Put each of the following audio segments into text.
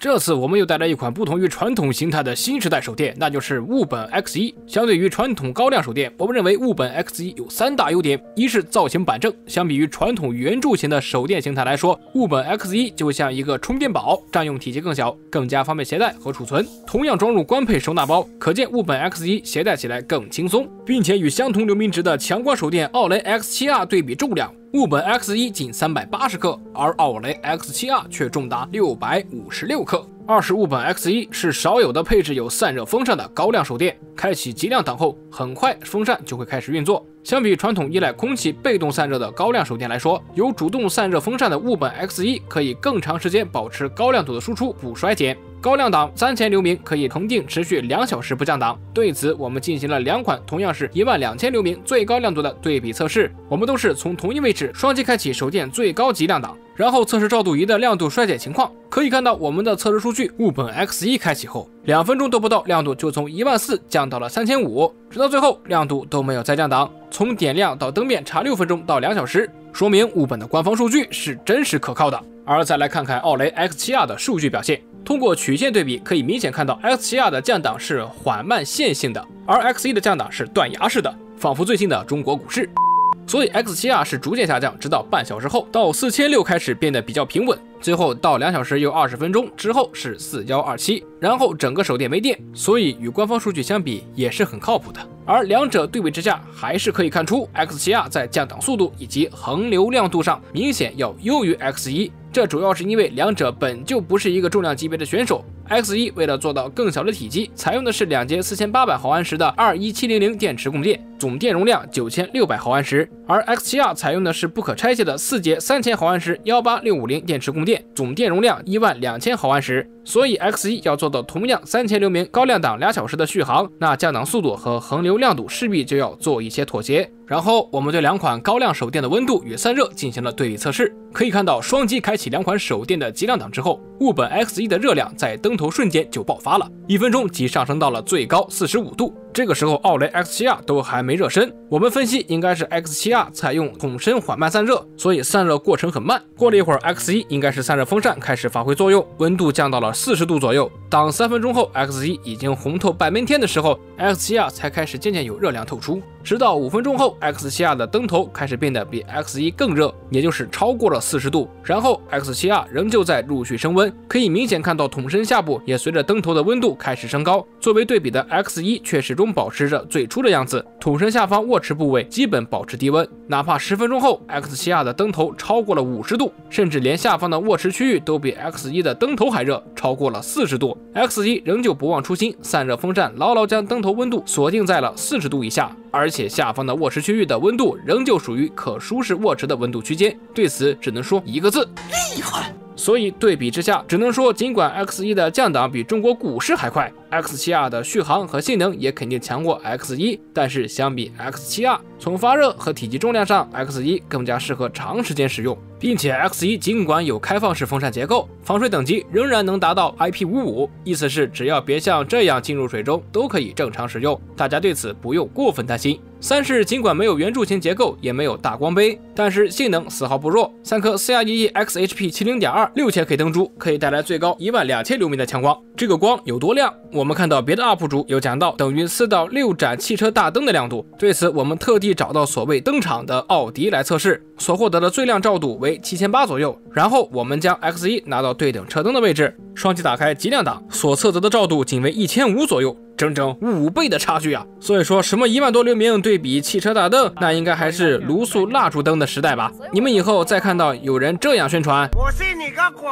这次我们又带来一款不同于传统形态的新时代手电，那就是务本 X1。相对于传统高亮手电，我们认为务本 X1 有3大优点：一是造型板正，相比于传统圆柱形的手电形态来说，务本 X1 就像一个充电宝，占用体积更小，更加方便携带和储存。同样装入官配收纳包，可见务本 X1 携带起来更轻松，并且与相同流明值的强光手电奥雷 X7R 对比重量。 务本 X1 近380克，而奥雷 X7R 却重达656克。二是务本 X1 是少有的配置有散热风扇的高亮手电，开启急亮档后，很快风扇就会开始运作。相比传统依赖空气被动散热的高亮手电来说，有主动散热风扇的务本 X1 可以更长时间保持高亮度的输出不衰减。 高亮档3000流明可以恒定持续2小时不降档。对此，我们进行了2款同样是12000流明最高亮度的对比测试。我们都是从同一位置双击开启手电最高级亮档，然后测试照度仪的亮度衰减情况。可以看到，我们的测试数据，务本 X1 开启后2分钟都不到，亮度就从14000降到了3500，直到最后亮度都没有再降档。从点亮到灯变差6分钟到2小时，说明务本的官方数据是真实可靠的。而再来看看奥雷 X7R 的数据表现。 通过曲线对比，可以明显看到 X7R 的降档是缓慢线性的，而 X1 的降档是断崖式的，仿佛最近的中国股市。所以 X7R 是逐渐下降，直到半小时后到4600开始变得比较平稳，最后到2小时又20分钟之后是4127，然后整个手电没电。所以与官方数据相比也是很靠谱的。而两者对比之下，还是可以看出 X7R 在降档速度以及恒流亮度上明显要优于 X1。 这主要是因为两者本就不是一个重量级别的选手。X1 为了做到更小的体积，采用的是2节4800毫安时的21700电池供电，总电容量9600毫安时；而 X7R 采用的是不可拆卸的4节3000毫安时18650电池供电，总电容量12000毫安时。所以 X1 要做到同样3000流明高亮档2小时的续航，那降档速度和恒流亮度势必就要做一些妥协。 然后我们对2款高亮手电的温度与散热进行了对比测试，可以看到，双击开启2款手电的急亮档之后，务本 X1 的热量在灯头瞬间就爆发了，1分钟即上升到了最高45度。这个时候，奥雷 X7R 都还没热身。我们分析应该是 X7R 采用桶身缓慢散热，所以散热过程很慢。过了一会儿 ，X1 应该是散热风扇开始发挥作用，温度降到了40度左右。当3分钟后 ，X1 已经红透半边天的时候 ，X7R 才开始渐渐有热量透出。 直到5分钟后 ，X7R 的灯头开始变得比 X1 更热，也就是超过了40度。然后 X7R 仍旧在陆续升温，可以明显看到桶身下部也随着灯头的温度开始升高。作为对比的 X1 却始终保持着最初的样子，桶身下方握持部位基本保持低温。哪怕10分钟后 ，X7R 的灯头超过了50度，甚至连下方的握持区域都比 X1 的灯头还热，超过了40度。X1 仍旧不忘初心，散热风扇牢牢将灯头温度锁定在了40度以下。 而且下方的握持区域的温度仍旧属于可舒适握持的温度区间，对此只能说一个字：厉害。所以对比之下，只能说尽管 X1 的降档比中国股市还快 ，X7R 的续航和性能也肯定强过 X1， 但是相比 X7R， 从发热和体积重量上 ，X1 更加适合长时间使用，并且 X1 尽管有开放式风扇结构，防水等级仍然能达到 IP55， 意思是只要别像这样进入水中，都可以正常使用，大家对此不用过分担心。 三是尽管没有圆柱形结构，也没有大光杯，但是性能丝毫不弱。3颗 CREE XHP 70.26000K 灯珠可以带来最高12000流明的强光。这个光有多亮？我们看到别的 UP 主有讲到，等于4到6盏汽车大灯的亮度。对此，我们特地找到所谓灯厂的奥迪来测试，所获得的最亮照度为7800左右。然后我们将 X1 拿到对等车灯的位置，双击打开极亮档，所测得的照度仅为1500左右。 整整5倍的差距啊！所以说什么10000多流明对比汽车大灯，那应该还是卢素蜡烛灯的时代吧？你们以后再看到有人这样宣传，我信你个鬼！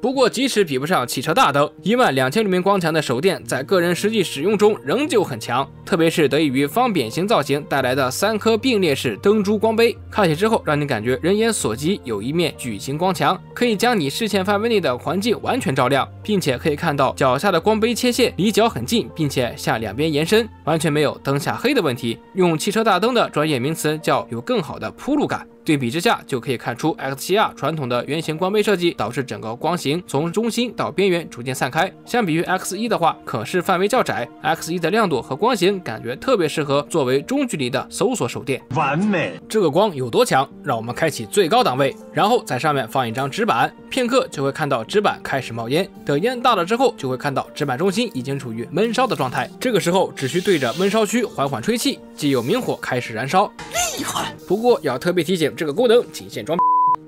不过即使比不上汽车大灯，12000流明光强的手电在个人实际使用中仍旧很强，特别是得益于方扁形造型带来的3颗并列式灯珠光杯，开启之后让你感觉人眼所及有一面矩形光墙，可以将你视线范围内的环境完全照亮，并且可以看到脚下的光杯切线离脚很近，并且 向2边延伸，完全没有灯下黑的问题。用汽车大灯的专业名词叫有更好的铺路感。对比之下，就可以看出 X7R 传统的圆形光杯设计导致整个光型从中心到边缘逐渐散开。相比于 X1 的话，可视范围较窄 ，X1 的亮度和光型感觉特别适合作为中距离的搜索手电。完美！这个光有多强？让我们开启最高档位，然后在上面放一张纸板，片刻就会看到纸板开始冒烟。等烟大了之后，就会看到纸板中心已经处于闷烧的状态。这个时候只需对着闷烧区缓缓吹气，即有明火开始燃烧。厉害！不过要特别提醒，这个功能仅限装。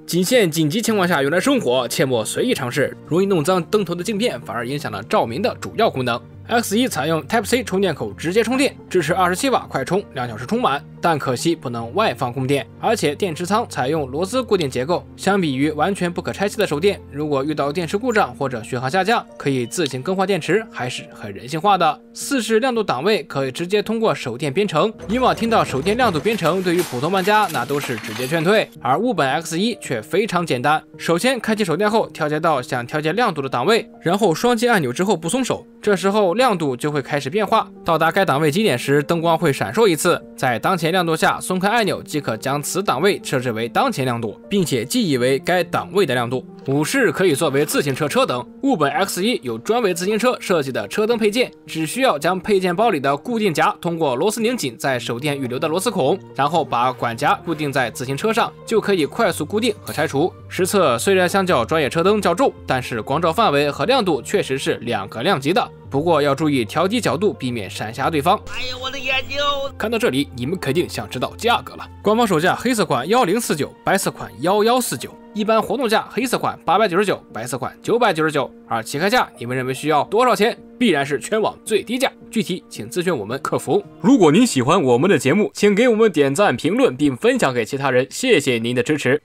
仅限紧急情况下用来生火，切莫随意尝试，容易弄脏灯头的镜片，反而影响了照明的主要功能。X1 采用 Type C 充电口直接充电，支持27瓦快充，2小时充满，但可惜不能外放供电，而且电池仓采用螺丝固定结构。相比于完全不可拆卸的手电，如果遇到电池故障或者续航下降，可以自行更换电池，还是很人性化的。40亮度档位可以直接通过手电编程，以往听到手电亮度编程，对于普通玩家那都是直接劝退，而务本 X1 却非常简单。首先开启手电后，调节到想调节亮度的档位，然后双击按钮之后不松手，这时候 亮度就会开始变化，到达该档位基点时，灯光会闪烁一次。在当前亮度下，松开按钮即可将此档位设置为当前亮度，并且记忆为该档位的亮度。武士可以作为自行车车灯，务本 X1 有专为自行车设计的车灯配件，只需要将配件包里的固定夹通过螺丝拧紧在手电预留的螺丝孔，然后把管夹固定在自行车上，就可以快速固定和拆除。实测虽然相较专业车灯较重，但是光照范围和亮度确实是两个量级的。 不过要注意调低角度，避免闪瞎对方。哎呀，我的眼睛！看到这里，你们肯定想知道价格了。官方售价黑色款1049，白色款1149。一般活动价黑色款899，白色款999。而起开价，你们认为需要多少钱？必然是全网最低价。具体请咨询我们客服。如果您喜欢我们的节目，请给我们点赞、评论并分享给其他人，谢谢您的支持。